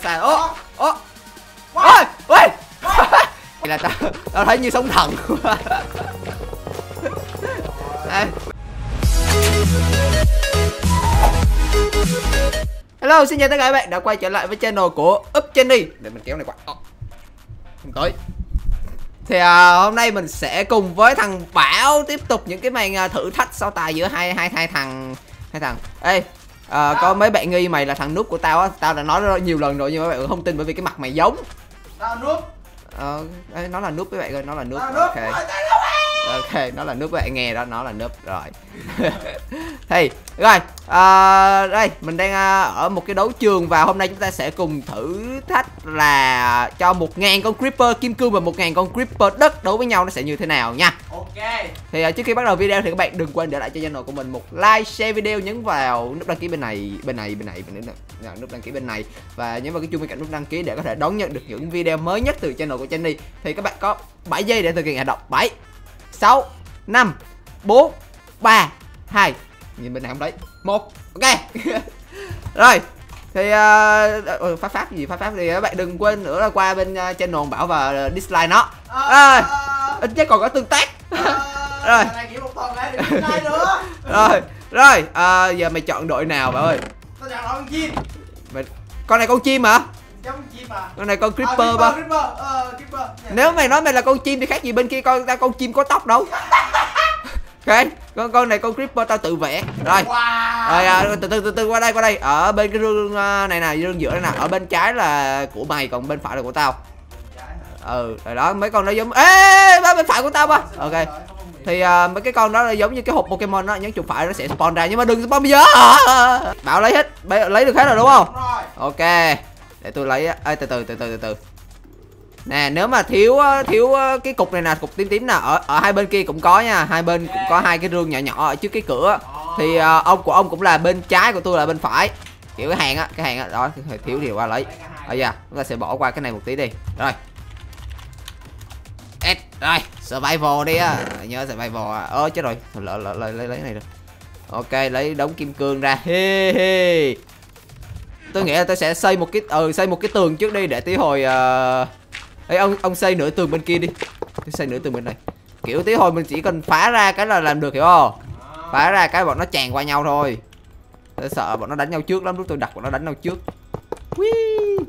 Sao? Ủa? Ôi! Ôi! Vậy là tao thấy như sống thần. Hello, xin chào tất cả các bạn đã quay trở lại với channel của Channy. Để mình kéo này qua. Không tới. Thì hôm nay mình sẽ cùng với thằng Bảo tiếp tục những cái màn thử thách so tài giữa hai thằng. Ê, có mấy bạn nghi mày là thằng noob của tao á, tao đã nói nhiều lần rồi nhưng mấy bạn cũng không tin bởi vì cái mặt mày giống. Tao noob. Nó là noob với bạn rồi, nó là noob. Ok, nó là noob với bạn nghe đó, nó là noob rồi. Thì rồi, đây mình đang ở một cái đấu trường và hôm nay chúng ta sẽ cùng thử thách là cho 1000 con creeper kim cương và 1000 con creeper đất đấu với nhau nó sẽ như thế nào nha. Ok. Thì trước khi bắt đầu video thì các bạn đừng quên để lại cho channel của mình một like, share video, nhấn vào nút đăng ký bên này, nút đăng ký bên này và nhấn vào cái chuông bên cạnh nút đăng ký để có thể đón nhận được những video mới nhất từ channel của Channy. Thì các bạn có 7 giây để thực hiện hành động. 7 6 5 4 3 2. Nhìn bên này không đấy. 1. Ok. Rồi. Thì phát thì các bạn đừng quên nữa là qua bên channel Bảo và dislike nó. Ít nhất còn có tương tác. Rồi. Rồi, giờ mày chọn đội nào Bảo ơi? Tao chọn đội con chim. Mày... Con này con chim hả? Con này con creeper ba. Nếu mày nói mày là con chim thì khác gì bên kia con chim có tóc đâu. Ok, con này con creeper tao tự vẽ. Rồi. Wow. Rồi từ từ qua đây. Ở bên cái rương này nè, rương giữa này nè, ở bên trái là của mày còn bên phải là của tao. Ừ, rồi đó mấy con nó giống. Ê, bên phải của tao ba. Ok. Thì mấy cái con đó là giống như cái hộp Pokemon đó, nhấn chuột phải nó sẽ spawn ra nhưng mà đừng spawn bây giờ. Bảo lấy hết, lấy được hết rồi đúng không? Ok. Để tôi lấy. Ê, từ từ. Nè, nếu mà thiếu cái cục này nè, cục tím nè, ở hai bên kia cũng có nha, hai bên cũng có hai cái rương nhỏ ở trước cái cửa. Thì ông của ông cũng là bên trái, của tôi là bên phải. Kiểu cái hàng á, đó thiếu thì qua lấy. Bây giờ chúng ta sẽ bỏ qua cái này một tí đi. Rồi. Rồi, survival đi á, nhớ survival. Chết rồi, lấy cái này rồi. Ok, lấy đống kim cương ra. Tôi nghĩ là tôi sẽ xây một cái tường trước đi để tí hồi Ê, ông xây nửa tường bên kia đi. Tôi xây nửa tường bên này. Kiểu tí hồi mình chỉ cần phá ra cái là làm được, hiểu không? Phá ra cái bọn nó chàng qua nhau thôi. Tôi sợ bọn nó đánh nhau trước lắm, lúc tôi đặt bọn nó đánh nhau trước. Whee.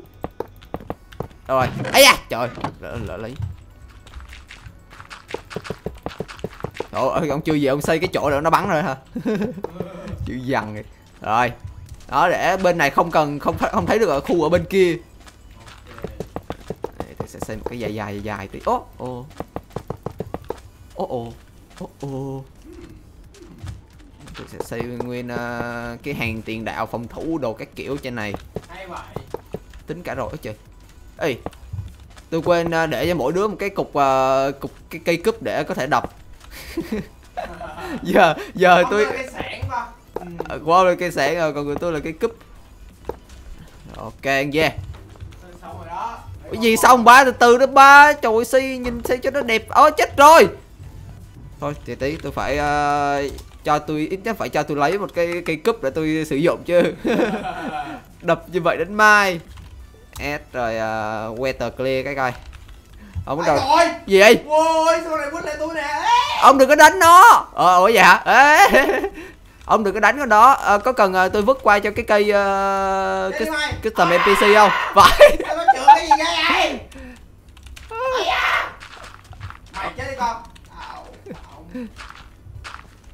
Rồi. Ấy da, trời, lỡ lấy. Trời ơi, ông chưa gì ông xây cái chỗ để nó bắn rồi hả? Chữ dằn rồi. Rồi. Đó, để bên này không thấy được ở khu ở bên kia. Sẽ xem một cái dài tí. Ô. Tôi sẽ xây nguyên cái hàng tiền đạo phòng thủ đồ các kiểu trên này. Hay vậy. Tính cả rồi trời. Ê, tôi quên để cho mỗi đứa một cái cục cái cây cúp để có thể đập. giờ tôi cái sản mà. Wow, là cây sản rồi, còn của tôi là cái cúp. Ok, yeah. Cái gì xong ba từ đó ba, trời ơi, si nhìn xây cho nó đẹp. Chết rồi. Thôi tí tôi phải cho tôi ít nhất phải cho tôi lấy một cái cây cúp để tôi sử dụng chứ. Đập như vậy đến mai. Rồi weather clear cái coi. Ông bắt đầu. Gì vậy? Ôi, sao này quýt lại tôi nè. Ông đừng có đánh nó. Ủa vậy hả? Ông đừng có đánh con đó. Có cần tôi vứt qua cho cái cây cái tầm NPC không? Vậy. Mày chết đi con.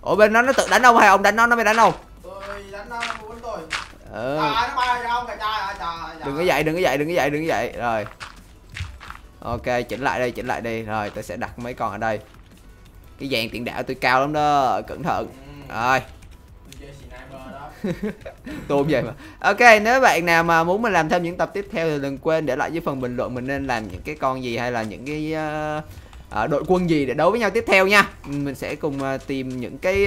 Ủa bên nó tự đánh ông hay ông đánh nó mới đánh ông? Tôi đánh nó muốn tôi. Nó bay đâu trời ơi. Đừng có vậy. Rồi. Ok, chỉnh lại đi. Rồi, tôi sẽ đặt mấy con ở đây. Cái dàn tiền đạo tôi cao lắm đó, cẩn thận. Rồi. Tôm vậy mà. Ok, nếu bạn nào mà muốn mình làm thêm những tập tiếp theo thì đừng quên để lại dưới phần bình luận mình nên làm những cái con gì hay là những cái đội quân gì để đấu với nhau tiếp theo nha. Mình sẽ cùng tìm những cái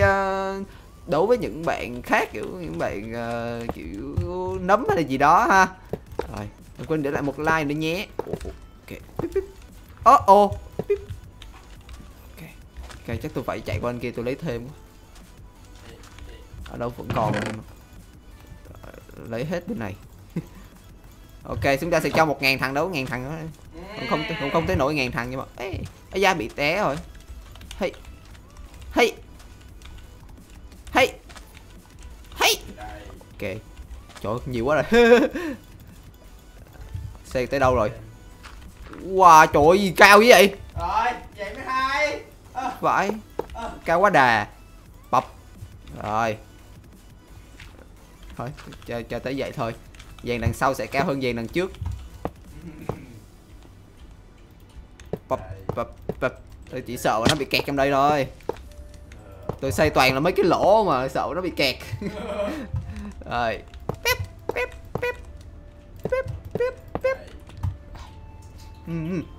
đấu với những bạn khác, kiểu những bạn kiểu nấm hay là gì đó ha. Rồi, đừng quên để lại một like nữa nhé. Ok. Ok, chắc tôi phải chạy qua bên kia tôi lấy thêm. Ở đâu vẫn còn. Lấy hết bên này. Ok, chúng ta sẽ cho 1000 thằng đấu 1000 thằng cũng không tới nổi 1000 thằng, nhưng mà ấy da bị té rồi. Hey. Ok. Trời ơi, nhiều quá rồi. Xe tới đâu rồi? Wow, trời ơi, gì cao dữ vậy? Rồi, vậy mới hay. Vãi. Cao quá đà. Bập. Rồi. Thôi, cho tới vậy thôi. Vàng đằng sau sẽ cao hơn vàng đằng trước. Bập. Tôi chỉ sợ nó bị kẹt trong đây thôi. Tôi xây toàn là mấy cái lỗ mà sợ nó bị kẹt. Rồi. Pip. Okay.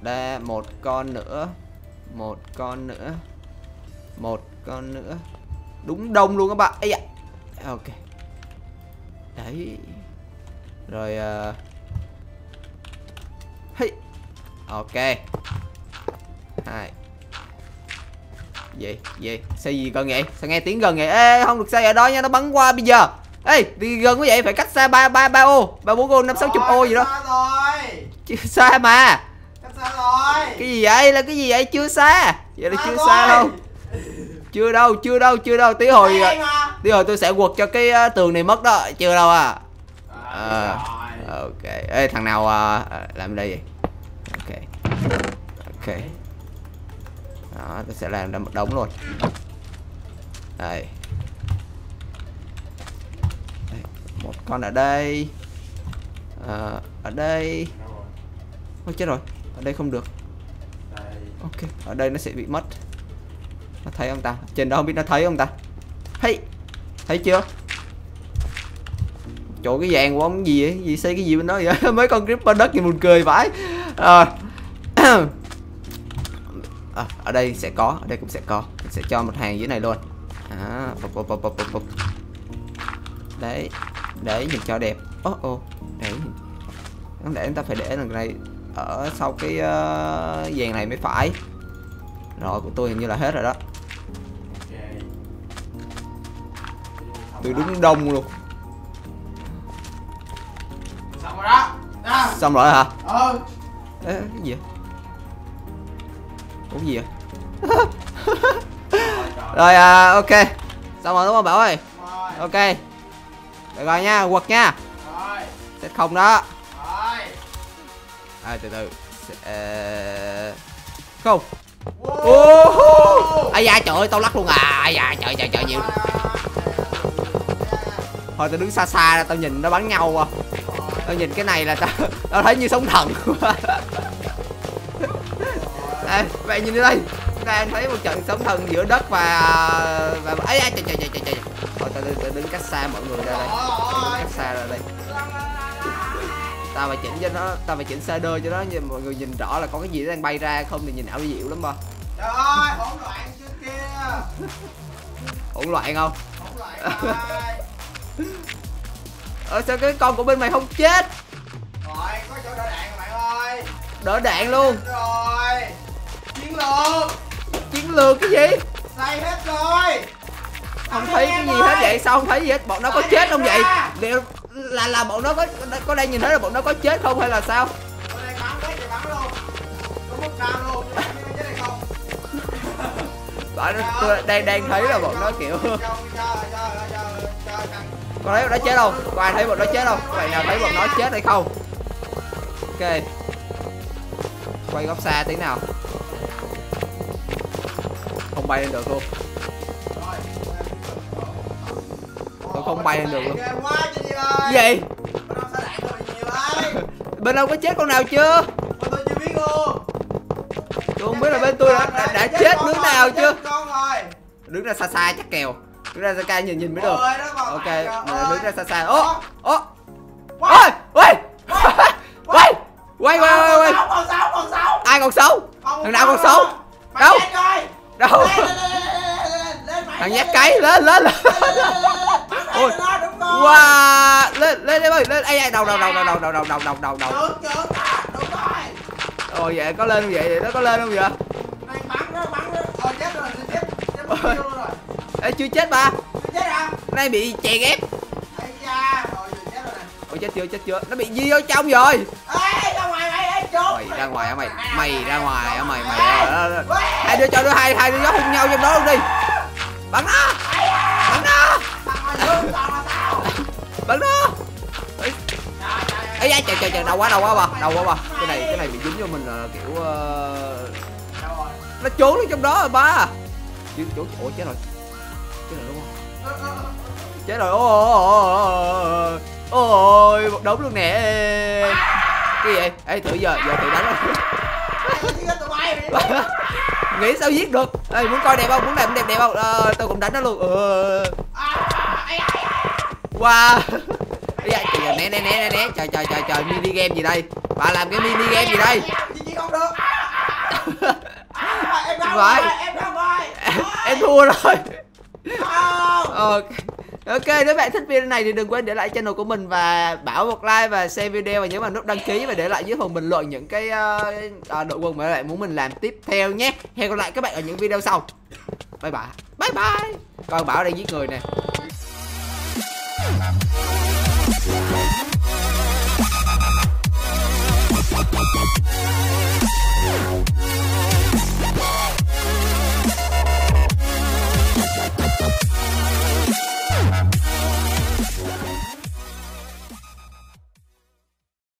Đây, một con nữa. Đúng đông luôn các bạn. Ây da. Ok. Đấy. Rồi ok. Hai. Gì? Xây gì gần vậy? Sao nghe tiếng gần vậy? Ê, không được xây ở đó nha, nó bắn qua bây giờ. Ê, đi gần quá vậy, phải cách xa 3 ô, 3 4 ô, 5 60 ô gì đó. Xa rồi. Chưa xa mà. Cách xa rồi. Cái gì vậy? Là cái gì vậy? Chưa xa. Vậy là xa chưa rồi. Xa đâu. Chưa đâu. Tí hồi tôi sẽ quật cho cái tường này mất đó. Chưa đâu à. Ok. Ê, thằng nào làm đây vậy? Ok. Đó, tôi sẽ làm ra một đống luôn. Đây. Một con ở đây. Ở đây. Ôi chết rồi. Ở đây không được. Ok, ở đây nó sẽ bị mất. Nó thấy không ta? Trên đó không biết nó thấy không ta? Hey. Thấy chưa? Chỗ cái vàng của ông gì vậy? Gì xây cái gì bên đó vậy? Mấy con creeper đất gì buồn cười vãi. Ở đây sẽ có, ở đây cũng sẽ có. Mình sẽ cho một hàng dưới này luôn. Đấy, để nhìn cho đẹp. Đấy. Đáng lẽ chúng ta phải để lần này ở sau cái vàng này mới phải. Rồi, của tôi hình như là hết rồi đó. Tôi đứng đông luôn. Xong rồi đó. Xong rồi hả? Ê, cái gì vậy? Ủa gì vậy? Rồi ok. Xong rồi đúng không Bảo ơi? Ok. Rồi coi nha, quật nha. Rồi. Set không đó. Rồi. Từ từ. Không. Ai da trời ơi, tao lắc luôn à. Ai da trời nhiều. Thôi tao đứng xa xa ra, tao nhìn nó bắn nhau à. Tao nhìn cái này là tao thấy như sóng thần. Bạn nhìn đây, chúng ta thấy một trận sóng thần giữa đất và ấy. Trời. Thôi tao đứng cách xa mọi người ra đây. Cách xa ra đây. Tao phải chỉnh cho nó, tao phải chỉnh shader cho nó, nhưng mọi người nhìn rõ là có cái gì nó đang bay ra không thì nhìn ảo diệu lắm. Trời ơi, hỗn loạn trước kia. Hỗn loạn không? Hỗn loạn. Sao cái con của bên mày không chết? Rồi, có chỗ đỡ đạn rồi bạn ơi. Đỡ đạn luôn. Rồi. Chiến lược cái gì? Xây hết rồi. Không thấy cái gì hết vậy? Sao không thấy gì hết? Bọn nó có chết không vậy? Điều là bọn nó có đang nhìn thấy là bọn nó có chết không hay là sao? Bọn này bắn luôn. Nó mất đam luôn. Chết hay không? Tôi đang thấy là bọn nó kiểu. Có thấy bọn nó chết không? Có ai thấy bọn nó chết không? Bạn nào thấy bọn nó chết hay không? Ok. Quay góc xa tí nào. Không bay lên được luôn. Tôi không bay lên được luôn. Gì? Bên ông có chết con nào chưa? Tôi chưa biết luôn. Tôi không biết là bên tôi đã chết đứa nào chưa. Đứng ra xa xa chắc kèo. Đứng ra xa xa nhìn mới được. Ok, đứng ra xa xa. Ố. Quay. Ai còn xấu? Thằng nào còn xấu? Đâu? Đâu? Thằng nhát cái lên. Ôi. Wow, lên ơi, lên. Ai đầu. Ôi vậy có lên không vậy? Nó có lên không vậy? Bắn nó. Thôi chết rồi, chết luôn rồi. Ê chưa chết ba. Chưa chết hả? Nay bị chèn ép. Ai da, rồi chết rồi nè. Ôi chết chưa, chết chưa, nó bị gì vô trong rồi. Ê, ra ngoài mày, ê, trốn. Mày ra ngoài hả mày, mày ra ngoài hả mày, mày ra. Hai đứa cho đứa hai đứa nó hung nhau trong đó luôn đi. Bắn nó, bắn nó, bắn nó. Ê da, trời trời trời, đau quá bà, đau quá bà. Cái này bị dính cho mình là kiểu nó trốn nó trong đó rồi ba. Chứ trốn, ủa chết rồi. Chết rồi đúng không? Chết rồi, ôi một đống luôn nè. Cái gì vậy? Ê tự giờ tự đánh rồi. Nghĩ sao giết được? Ê muốn coi đẹp không? Muốn làm đẹp không? Tôi cũng đánh nó luôn. Wow. Dạ, né trời mini game gì đây? Bà làm cái mini game gì đây? Không được. Em thua rồi. Ok, nếu bạn thích video này thì đừng quên để lại channel của mình và bảo một like và share video và nhớ vào nút đăng ký và để lại dưới phần bình luận những cái đội quân mà bạn muốn mình làm tiếp theo nhé. Hẹn gặp lại các bạn ở những video sau. Bye bye. Bye bye. Còn Bảo đang giết người nè.